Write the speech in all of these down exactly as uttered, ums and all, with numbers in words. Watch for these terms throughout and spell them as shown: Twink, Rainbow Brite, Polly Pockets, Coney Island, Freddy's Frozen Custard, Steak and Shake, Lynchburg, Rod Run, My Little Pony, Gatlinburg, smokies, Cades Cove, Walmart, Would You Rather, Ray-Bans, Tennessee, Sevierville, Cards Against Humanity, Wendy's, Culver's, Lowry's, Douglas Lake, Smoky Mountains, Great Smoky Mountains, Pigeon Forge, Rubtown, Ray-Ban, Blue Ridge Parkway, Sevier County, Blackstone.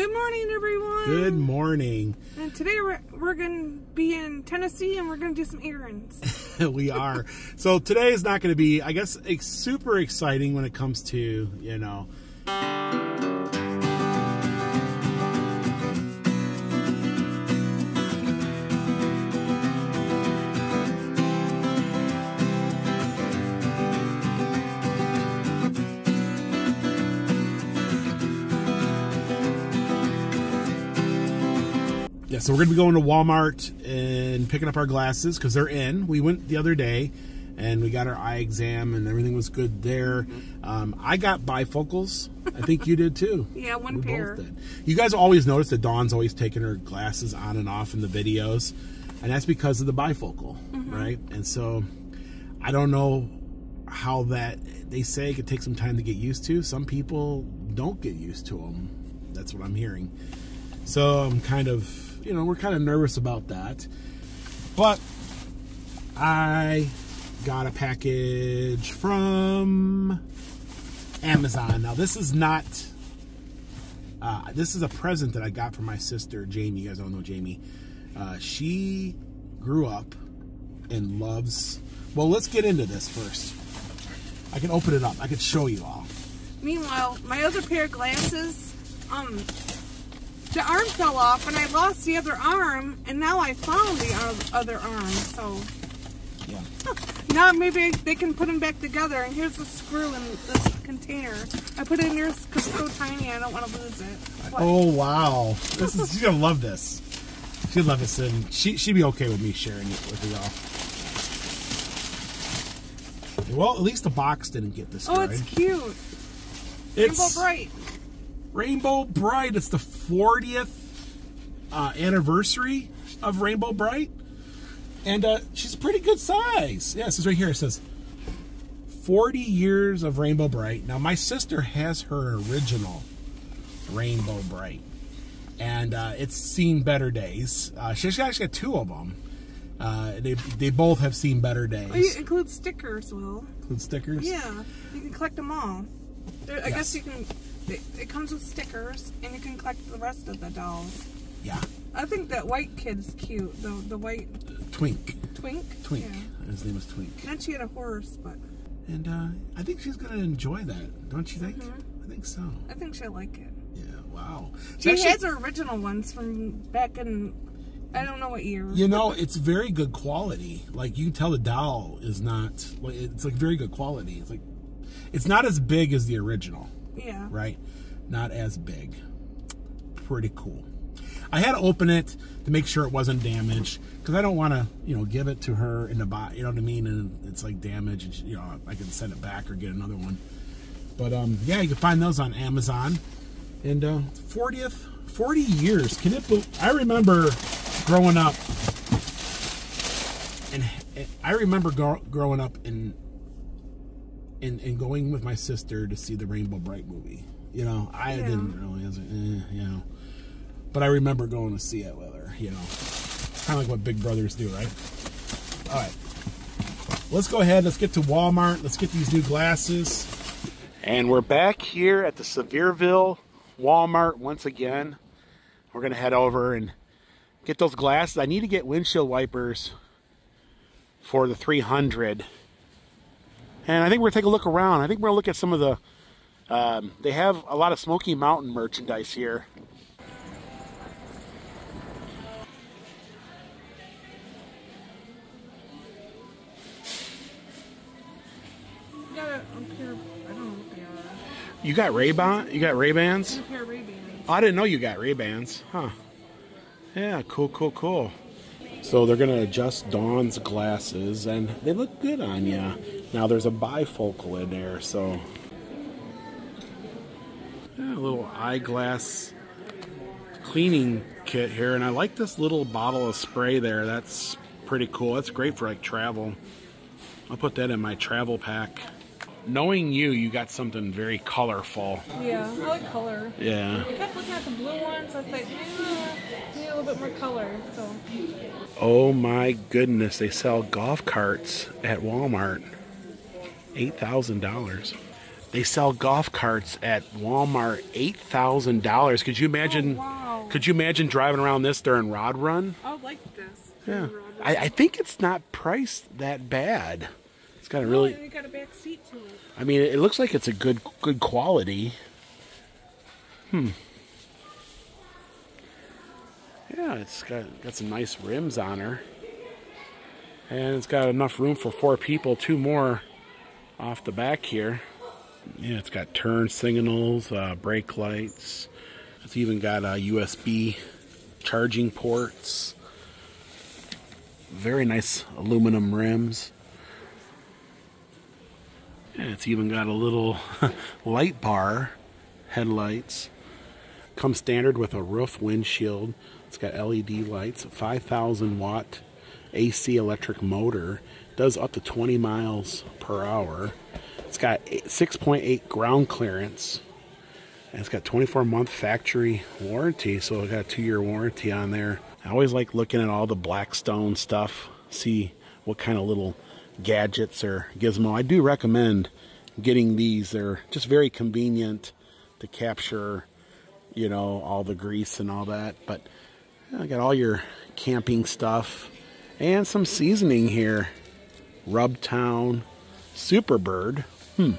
Good morning, everyone. Good morning. And today we're, we're going to be in Tennessee and we're going to do some errands. We are. So today is not going to be, I guess, super exciting when it comes to, you know. Yeah, so we're going to be going to Walmart and picking up our glasses because they're in. We went the other day and we got our eye exam and everything was good there. Mm-hmm. um, I got bifocals. I think you did too. Yeah, one we pair. Both did. You guys always notice that Dawn's always taking her glasses on and off in the videos, and that's because of the bifocal, mm-hmm. right? And so I don't know how that, they say it could take some time to get used to. Some people don't get used to them. That's what I'm hearing. So I'm kind of... you know, we're kind of nervous about that. But I got a package from Amazon. Now, this is not... Uh, this is a present that I got from my sister, Jamie. You guys don't know Jamie. Uh, she grew up and loves... Well, let's get into this first. I can open it up. I can show you all. Meanwhile, my other pair of glasses... Um... the arm fell off, and I lost the other arm, and now I found the other arm, so... yeah. Now maybe they can put them back together, and here's the screw in this container. I put it in here because it's so tiny, I don't want to lose it. What? Oh, wow. This is, she's going to love this. She'd love this, and she, she'd be okay with me sharing it with y'all. Well, at least the box didn't get this. Oh, it's cute. It's... Rainbow Brite. Rainbow Brite. It's the fortieth uh, anniversary of Rainbow Brite. And uh, she's a pretty good size. Yeah, it says right here. It says forty years of Rainbow Brite. Now, my sister has her original Rainbow Brite. And uh, it's seen better days. Uh, she's actually got two of them. Uh, they, they both have seen better days. Oh, you include stickers, Will. Include stickers? Yeah. You can collect them all. There, I yes. guess you can... It, it comes with stickers, and you can collect the rest of the dolls. Yeah. I think that white kid's cute, though. The white... Twink. Twink? Twink. Yeah. His name is Twink. Not she had a horse, but... And uh, I think she's going to enjoy that, don't you think? Mm-hmm. I think so. I think she'll like it. Yeah, wow. She actually has her original ones from back in... I don't know what year. You know, it's very good quality. Like, you can tell the doll is not... Like, it's, like, very good quality. It's, like... It's not as big as the original. Yeah. Right? Not as big. Pretty cool. I had to open it to make sure it wasn't damaged because I don't want to, you know, give it to her in the box, you know what I mean? And it's like damaged, and she, you know, I can send it back or get another one. But um, yeah, you can find those on Amazon. And uh, fortieth, forty years. Can it be? I remember growing up, and I remember gro growing up in. And, and going with my sister to see the Rainbow Brite movie. You know, I yeah. didn't really, I was like, eh, you know. But I remember going to see it with her, you know. It's kind of like what big brothers do, right? All right. Let's go ahead. Let's get to Walmart. Let's get these new glasses. And we're back here at the Sevierville Walmart once again. We're going to head over and get those glasses. I need to get windshield wipers for the three hundred. And I think we're going to take a look around. I think we're going to look at some of the... Um, they have a lot of Smoky Mountain merchandise here. You got a pair of, I don't know what they are. You got Ray-Ban? You got Ray-Bans? A pair of Ray-Bans. Oh, I didn't know you got Ray-Bans. Huh. Yeah, cool, cool, cool. So they're going to adjust Dawn's glasses, and they look good on you. Now there's a bifocal in there, so... Yeah, a little eyeglass cleaning kit here, and I like this little bottle of spray there. That's pretty cool. That's great for, like, travel. I'll put that in my travel pack. Knowing you, you got something very colorful. Yeah, I like color. Yeah. I kept looking at the blue ones. I was like, yeah, I need a little bit more color. So. Oh my goodness, they sell golf carts at Walmart. eight thousand dollars. They sell golf carts at Walmart, eight thousand dollars. Could you imagine? Oh, wow. Could you imagine driving around this during Rod Run? I would like this. Yeah, I, I think it's not priced that bad. It's got a really. Oh, got a back seat to it. I mean, it looks like it's a good, good quality. Hmm. Yeah, it's got got some nice rims on her, and it's got enough room for four people. Two more off the back here. Yeah, it's got turn signals, uh, brake lights. It's even got uh, U S B charging ports. Very nice aluminum rims. Yeah, it's even got a little light bar, headlights. Comes standard with a roof windshield. It's got L E D lights, five thousand watt A C electric motor. Does up to twenty miles per hour. It's got six point eight ground clearance, and it's got twenty-four month factory warranty, so it's got a two-year warranty on there. I always like looking at all the Blackstone stuff, see what kind of little gadgets or gizmo. I do recommend getting these. They're just very convenient to capture, you know, all the grease and all that. But you know, I got all your camping stuff and some seasoning here. Rubtown, Superbird. Hmm.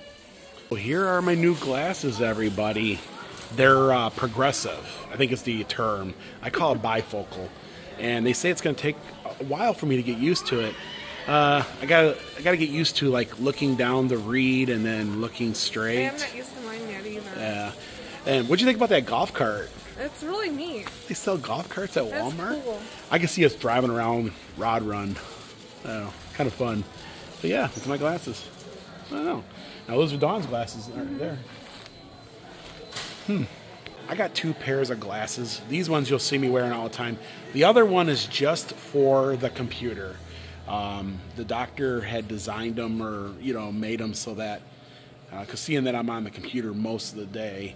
Well, here are my new glasses, everybody. They're uh, progressive, I think is the term. I call it bifocal, and they say it's going to take a while for me to get used to it. Uh, I gotta, I gotta get used to like looking down the reed and then looking straight. I'm not used to mine yet either. Yeah. And what'd you think about that golf cart? It's really neat. They sell golf carts at That's Walmart. Cool. I can see us driving around Rod Run. Oh, kind of fun. But yeah, it's my glasses. I don't know. Now those are Dawn's glasses right mm-hmm. there. Hmm. I got two pairs of glasses. These ones you'll see me wearing all the time. The other one is just for the computer. Um, the doctor had designed them, or you know, made them so that, because uh, seeing that I'm on the computer most of the day,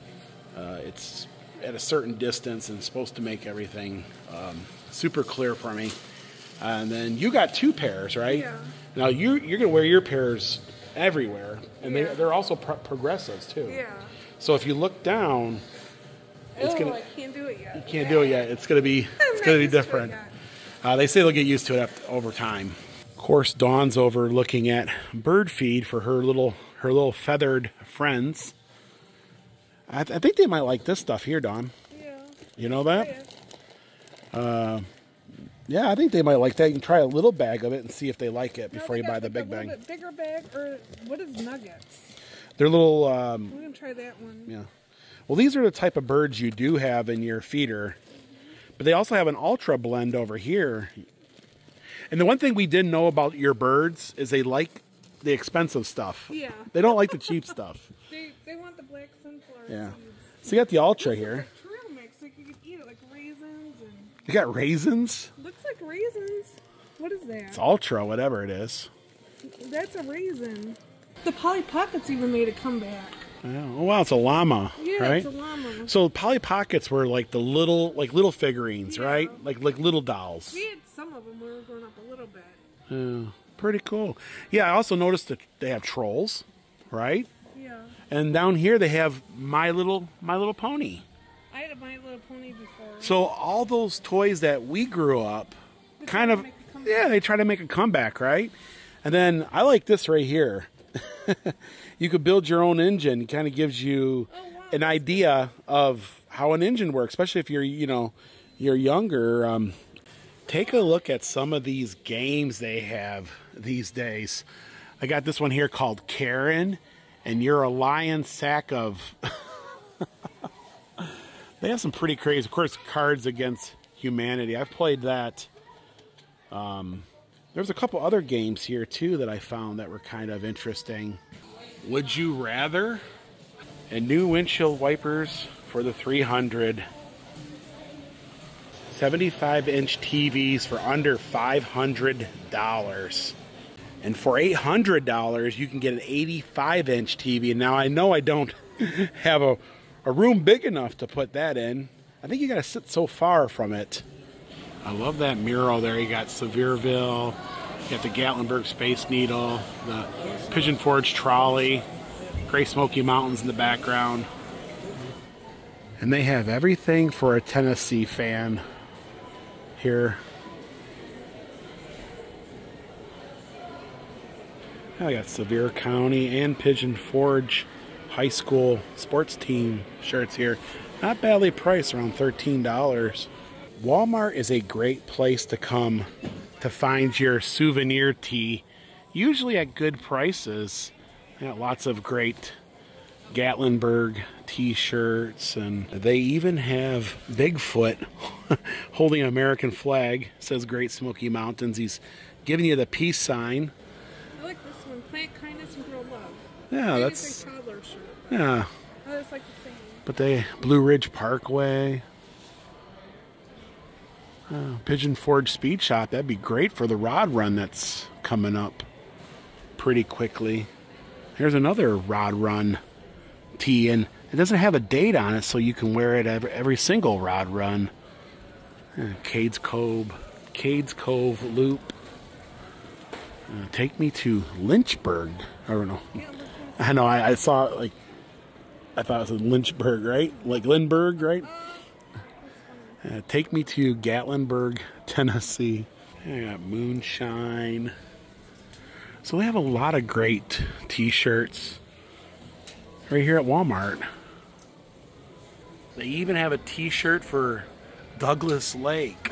uh, it's at a certain distance and supposed to make everything um, super clear for me. And then you got two pairs, right? Yeah. Now you, you're going to wear your pairs everywhere. And yeah. they, they're also pro progressives, too. Yeah. So if you look down, it's going to... I can't do it yet. You can't yeah. do it yet. It's going to be it's going to be different. To uh, they say they'll get used to it up to, over time. Of course, Dawn's over looking at bird feed for her little her little feathered friends. I, th I think they might like this stuff here, Dawn. Yeah. You know that? Yeah. Uh... Yeah, I think they might like that. You can try a little bag of it and see if they like it before no, you buy the big bag. Bigger bag, or what is nuggets? They're little. Um, We're gonna try that one. Yeah. Well, these are the type of birds you do have in your feeder, but they also have an ultra blend over here. And the one thing we didn't know about your birds is they like the expensive stuff. Yeah. They don't like the cheap stuff. They they want the black sunflower. Yeah. Seeds. So you got the ultra here. You got raisins? Looks like raisins. What is that? It's ultra, whatever it is. That's a raisin. The Polly Pockets even made a comeback. Oh, wow, it's a llama, yeah, right? It's a llama. So Polly Pockets were like the little, like little figurines, yeah. right? Like like little dolls. We had some of them when we were growing up a little bit. Yeah, pretty cool. Yeah, I also noticed that they have trolls, right? Yeah. And down here they have My Little My Little Pony. I had a My Little Pony before. So all those toys that we grew up, they kind of, yeah, they try to make a comeback, right? And then I like this right here. You could build your own engine. It kind of gives you oh, wow. an idea of how an engine works, especially if you're, you know, you're younger. Um, take a look at some of these games they have these days. I got this one here called Karen, and you're a lion sack of... They have some pretty crazy, of course, Cards Against Humanity. I've played that. Um, there's a couple other games here, too, that I found that were kind of interesting. Would You Rather? And new windshield wipers for the three hundred. seventy-five inch T Vs for under five hundred dollars. And for eight hundred dollars, you can get an eighty-five inch T V. Now, I know I don't have a... a room big enough to put that in. I think you gotta sit so far from it. I love that mural there. You got Sevierville, you got the Gatlinburg Space Needle, the Pigeon Forge trolley. Great Smoky Mountains in the background. And they have everything for a Tennessee fan here. Now they got Sevier County and Pigeon Forge high school sports team shirts here. Not badly priced, around thirteen dollars. Walmart is a great place to come to find your souvenir tea, usually at good prices. They got lots of great Gatlinburg t-shirts, and they even have Bigfoot holding an American flag. It says Great Smoky Mountains. He's giving you the peace sign. I like this one, plant kindness and grow love. Yeah, that's a toddler shirt. Yeah. I just like the same. But they Blue Ridge Parkway. Oh, Pigeon Forge Speed Shop, that'd be great for the Rod Run that's coming up pretty quickly. Here's another Rod Run tee, and it doesn't have a date on it, so you can wear it every, every single Rod Run. And Cades Cove, Cades Cove Loop. Uh, take me to Lynchburg. I don't know. I know, I, I saw it like, I thought it was Lynchburg, right? Like Lindbergh, right? Uh, take me to Gatlinburg, Tennessee. I got moonshine. So they have a lot of great t-shirts right here at Walmart. They even have a t-shirt for Douglas Lake.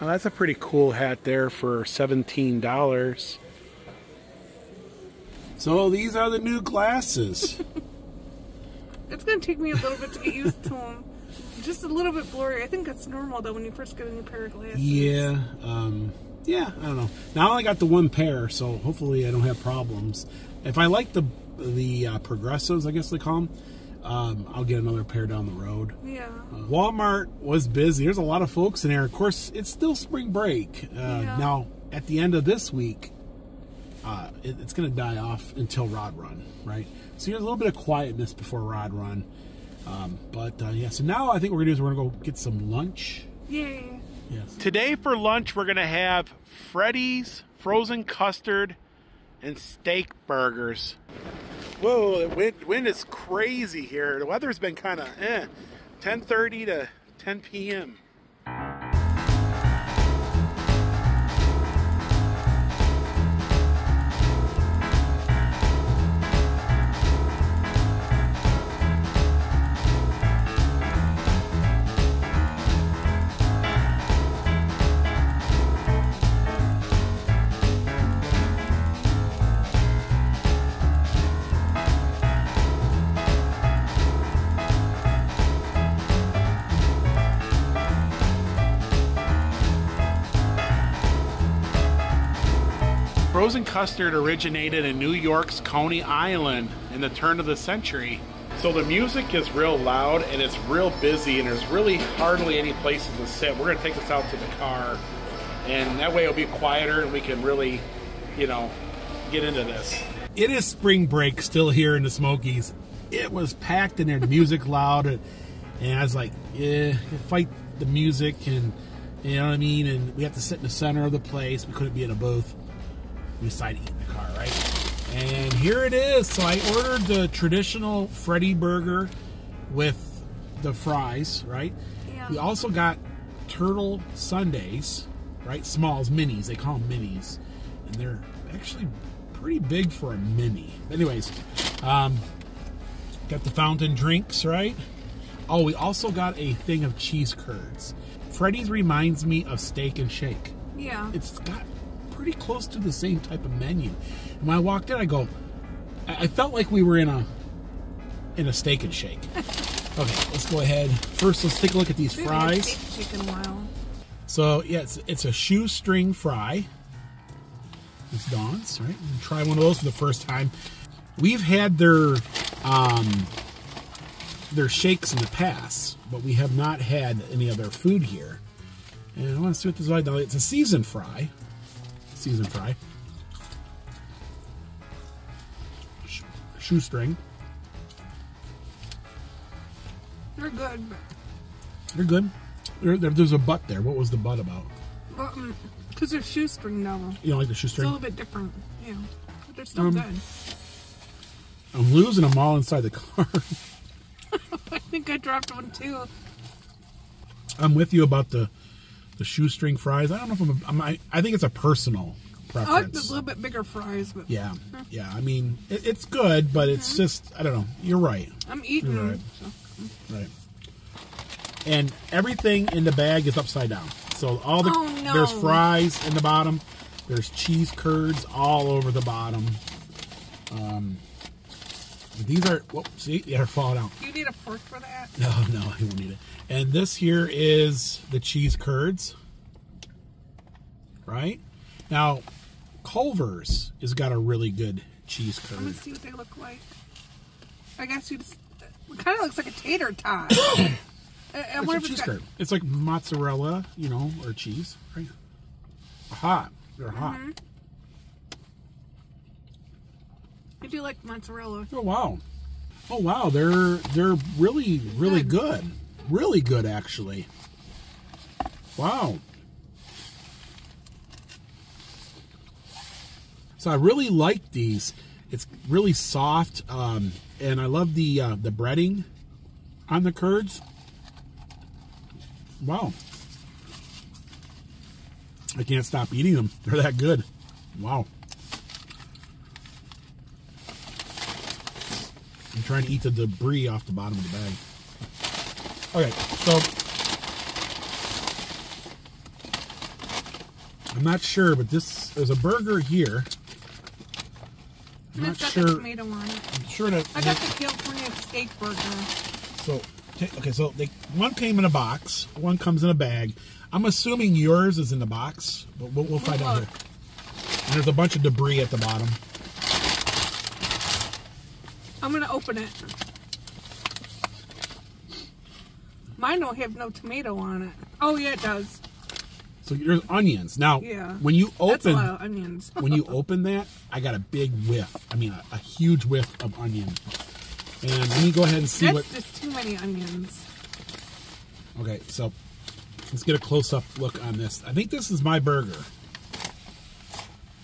Now that's a pretty cool hat there for seventeen dollars. So these are the new glasses. It's going to take me a little bit to get used to them. Just a little bit blurry. I think that's normal, though, when you first get a new pair of glasses. Yeah. Um, yeah, I don't know. Now I only got the one pair, so hopefully I don't have problems. If I like the the uh, progressives, I guess they call them, um, I'll get another pair down the road. Yeah. Uh, Walmart was busy. There's a lot of folks in there. Of course, it's still spring break. Uh, yeah. Now, at the end of this week, Uh, it, it's going to die off until Rod Run, right? So here's a little bit of quietness before Rod Run. Um, but, uh, yeah, so now I think what we're going to do is we're going to go get some lunch. Yay. Yes. Today for lunch, we're going to have Freddy's Frozen Custard and steak burgers. Whoa, the wind, wind is crazy here. The weather's been kind of eh. ten thirty to ten P M Frozen custard originated in New York's Coney Island in the turn of the century. So the music is real loud and it's real busy, and there's really hardly any places to sit. We're gonna take this out to the car, and that way it'll be quieter and we can really, you know, get into this. It is spring break still here in the Smokies. It was packed in there, music loud, and, and I was like, yeah, fight the music, and you know what I mean? And we have to sit in the center of the place. We couldn't be in a booth. We decided to eat in the car, right? And here it is. So I ordered the traditional Freddy burger with the fries, right? Yeah. We also got turtle sundaes, right? Smalls, minis. They call them minis. And they're actually pretty big for a mini. Anyways, um, got the fountain drinks, right? Oh, we also got a thing of cheese curds. Freddy's reminds me of Steak and Shake. Yeah. It's got pretty close to the same type of menu. And when I walked in, I go, I felt like we were in a in a Steak and Shake. Okay, let's go ahead. First, let's take a look at these fries. So yeah, it's, it's a shoestring fry. It's Dawn's, right? We'll try one of those for the first time. We've had their um, their shakes in the past, but we have not had any of their food here. And I want to see what this is like. Now, it's a seasoned fry. Seasoned fry, Sh shoestring. They're good. They're good. They're, they're, there's a butt there. What was the butt about? button because they're shoestring now. You don't like the shoestring? It's a little bit different. Yeah, but they're still um, good. I'm losing them all inside the car. I think I dropped one too. I'm with you about the the shoestring fries. I don't know if I'm. I'm I, I think it's a personal preference. I like the little bit bigger fries, but yeah, huh. yeah. I mean, it, it's good, but it's mm-hmm. just I don't know. You're right. I'm eating. You're right. So. Right. And everything in the bag is upside down. So all the oh, no. there's fries in the bottom. There's cheese curds all over the bottom. Um. These are, whoops, see, they're falling out. Do you need a fork for that? No, no, I won't need it. And this here is the cheese curds, right? Now, Culver's has got a really good cheese curd. I'm going to see what they look like. I guess you just, it kind of looks like a tater tot. I, I it's a cheese it's curd. It's like mozzarella, you know, or cheese, right? Hot. They're hot. Mm-hmm. I do like mozzarella. Oh wow! Oh wow! They're they're really really good, good. really good actually. Wow! So I really like these. It's really soft, um, and I love the uh, the breading on the curds. Wow! I can't stop eating them. They're that good. Wow. I'm trying to eat the debris off the bottom of the bag. Okay, so I'm not sure, but this there's a burger here. I'm not sure. Tomato one. I'm sure that I got the California steak burger. So okay, so they, one came in a box, one comes in a bag. I'm assuming yours is in the box, but we'll, we'll find we'll out look. here. And there's a bunch of debris at the bottom. I'm going to open it. Mine don't have no tomato on it. Oh, yeah, it does. So there's onions. Now, yeah. when you open... That's a lot of onions. When you open that, I got a big whiff. I mean, a, a huge whiff of onion. And let me go ahead and see That's what... That's just too many onions. Okay, so let's get a close-up look on this. I think this is my burger.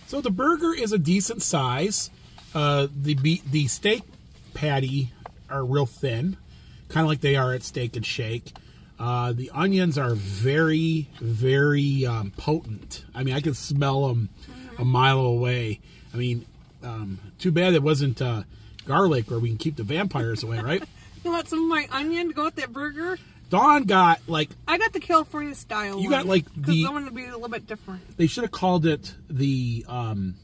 So the burger is a decent size. Uh, the, be the steak... patty are real thin, kind of like they are at Steak and Shake. Uh, the onions are very, very um, potent. I mean, I can smell them mm-hmm. a mile away. I mean, um, too bad it wasn't uh, garlic where we can keep the vampires away, right? You want some of my onion to go with that burger? Dawn got like... I got the California style You one, got like the... Because I want to be a little bit different. They should have called it the... Um,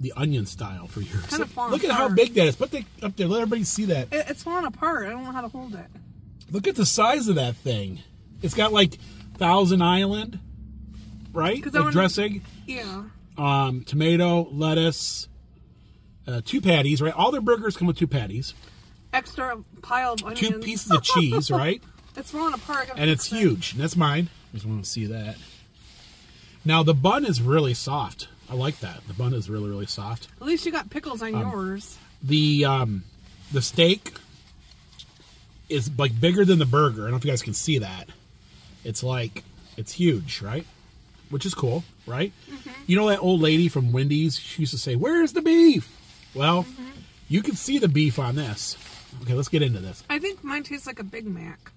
the onion style for yours. Kind of falling Look apart. At how big that is. Put that up there. Let everybody see that. It, it's falling apart. I don't know how to hold it. Look at the size of that thing. It's got like Thousand Island, right? Like wanna, dressing. Yeah. Um, tomato, lettuce, uh, two patties, right? All their burgers come with two patties. Extra pile of onions. Two pieces of cheese, right? It's falling apart. And it's huge. It. That's mine. I just want to see that. Now, the bun is really soft. I like that. The bun is really, really soft. At least you got pickles on um, yours. The um, the steak is like bigger than the burger. I don't know if you guys can see that. It's like, it's huge, right? Which is cool, right? Mm-hmm. You know that old lady from Wendy's? She used to say, where's the beef? Well, mm-hmm. you can see the beef on this. Okay, let's get into this. I think mine tastes like a Big Mac.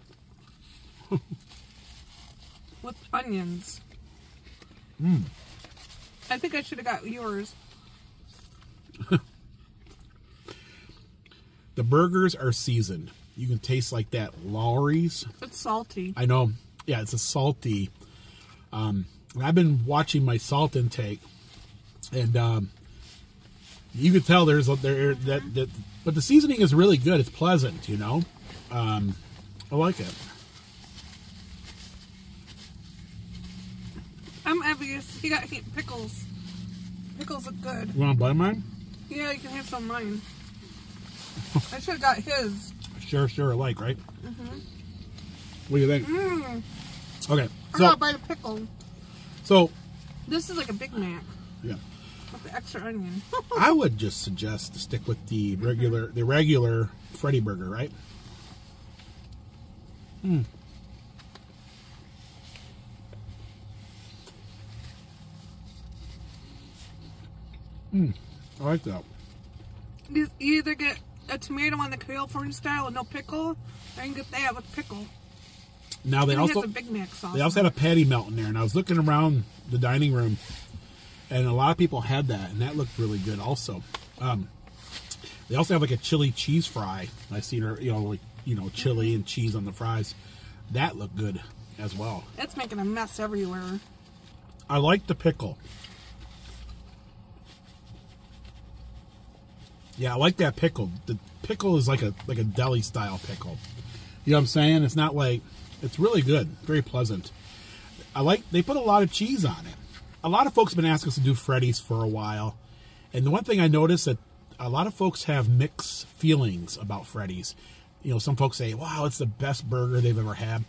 With onions. Mmm. I think I should have got yours. The burgers are seasoned. You can taste like that Lowry's. It's salty. I know. Yeah, it's a salty. Um, I've been watching my salt intake, and um, you can tell there's a, there mm-hmm. that that. But the seasoning is really good. It's pleasant, you know. Um, I like it. I'm envious. You got pickles. Pickles look good. You want to buy mine? Yeah, you can have some of mine. I should have got his. Sure, sure, alike, right? Mm-hmm. What do you think? Mm. Okay. I'm so, not by the pickle. So. This is like a Big Mac. Yeah. With the extra onion. I would just suggest to stick with the regular, mm-hmm. the regular Freddy burger, right? Hmm. Mm, I like that. You either get a tomato on the California style with no pickle, or you can get that with pickle. Now they also, a Big Mac sauce. They also had a patty melt in there, and I was looking around the dining room, and a lot of people had that, and that looked really good also. Um, they also have like a chili cheese fry. I've seen her, you know, like, you know, chili and cheese on the fries. That looked good as well. It's making a mess everywhere. I like the pickle. Yeah, I like that pickle. The pickle is like a like a deli style pickle. You know what I'm saying? It's not like, it's really good, very pleasant. I like, they put a lot of cheese on it. A lot of folks have been asking us to do Freddy's for a while. And the one thing I noticed that a lot of folks have mixed feelings about Freddy's. You know, some folks say, wow, it's the best burger they've ever had.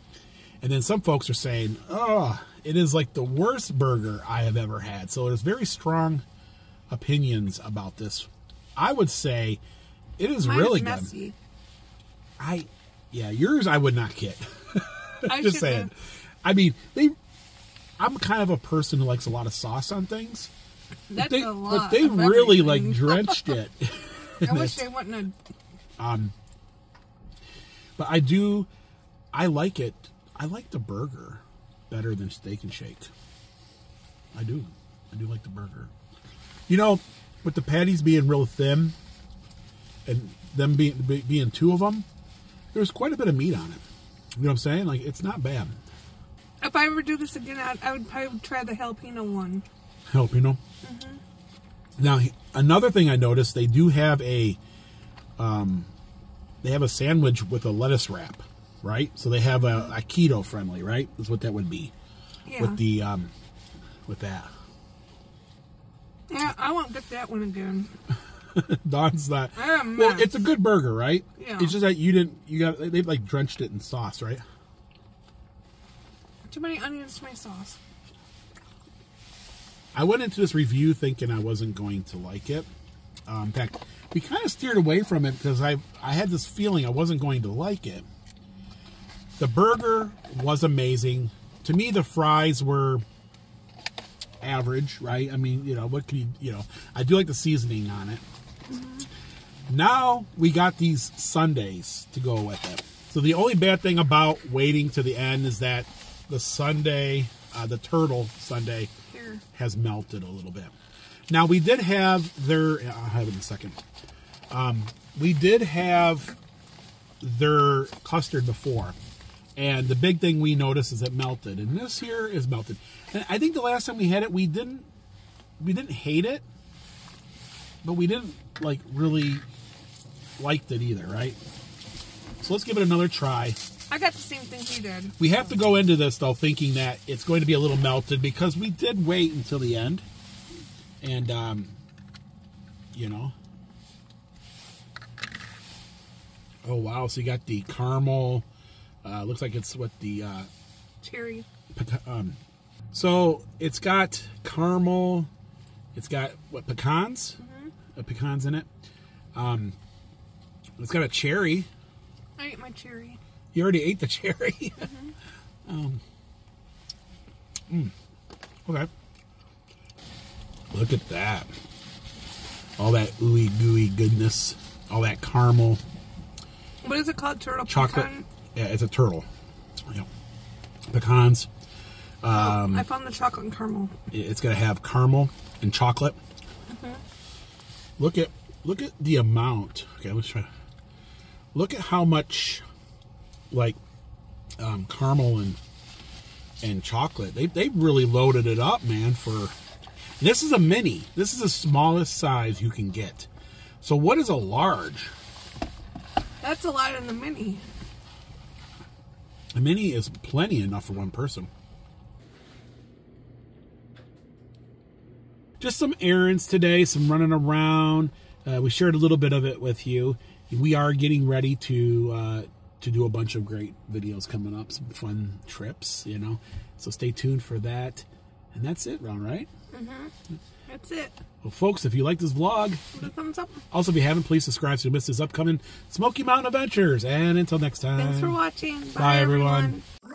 And then some folks are saying, oh, it is like the worst burger I have ever had. So there's very strong opinions about this. I would say it is Mine really is messy. Good. I, yeah, yours I would not get. I just saying. Have. I mean, they. I'm kind of a person who likes a lot of sauce on things. That's they, a lot. But they really everything. like drenched it. I wish this. they wouldn't. Have... Um. But I do. I like it. I like the burger better than Steak and Shake. I do. I do like the burger. You know, with the patties being real thin, and them being being two of them, there's quite a bit of meat on it. You know what I'm saying? Like, it's not bad. If I ever do this again, I, I would probably try the jalapeno one. Jalapeno? Mm-hmm. Now, another thing I noticed, they do have a, um, they have a sandwich with a lettuce wrap, right? So they have a, a keto friendly, right? That's what that would be. Yeah. With the, um, with that. Yeah, I won't get that one again. Don's not. Well, it's a good burger, right? Yeah. It's just that you didn't. You got. They've like drenched it in sauce, right? Too many onions, too many sauce. I went into this review thinking I wasn't going to like it. Um, in fact, we kind of steered away from it because I I had this feeling I wasn't going to like it. The burger was amazing. To me, the fries were average, right? I mean, you know, what can you, you know, I do like the seasoning on it. Mm-hmm. Now we got these sundaes to go with it. So the only bad thing about waiting to the end is that the sundae, uh, the turtle sundae Here. has melted a little bit. Now we did have their, I'll have it in a second. Um, we did have their custard before. And the big thing we noticed is it melted, and this here is melted. And I think the last time we had it, we didn't, we didn't hate it, but we didn't like really liked it either, right? So let's give it another try. I got the same thing he did. We have to go into this though, thinking that it's going to be a little melted because we did wait until the end, and um, you know. Oh wow! So you got the caramel. Uh, looks like it's what the uh, cherry. Um, so it's got caramel. It's got what pecans, mm-hmm. uh, pecans in it. Um, it's got a cherry. I ate my cherry. You already ate the cherry. Mm-hmm. um, mm, okay. Look at that. All that ooey gooey goodness. All that caramel. What is it called? Turtle chocolate. Pecan? Yeah, it's a turtle. Yeah. Pecans. Um, oh, I found the chocolate and caramel. It's gonna have caramel and chocolate. Mm-hmm. Look at look at the amount. Okay, let's try. Look at how much, like, um, caramel and and chocolate. They they really loaded it up, man. For this is a mini. This is the smallest size you can get. So what is a large? That's a lot in the mini. A mini is plenty enough for one person. Just some errands today, some running around. Uh, we shared a little bit of it with you. We are getting ready to uh, to do a bunch of great videos coming up, some fun trips, you know. So stay tuned for that. And that's it, Ron, right? Mm-hmm. That's it. Well, folks, if you like this vlog, give it a thumbs up. Also, if you haven't, please subscribe so you miss this upcoming Smoky Mountain Adventures. And until next time. Thanks for watching. Bye, Bye everyone. everyone.